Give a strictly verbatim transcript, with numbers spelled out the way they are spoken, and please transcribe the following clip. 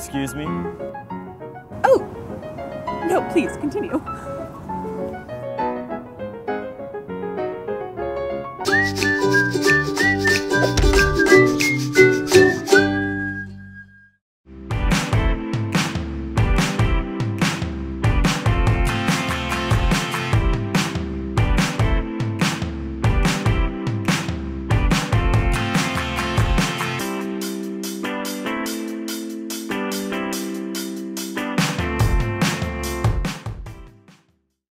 Excuse me? Oh! No, please, continue.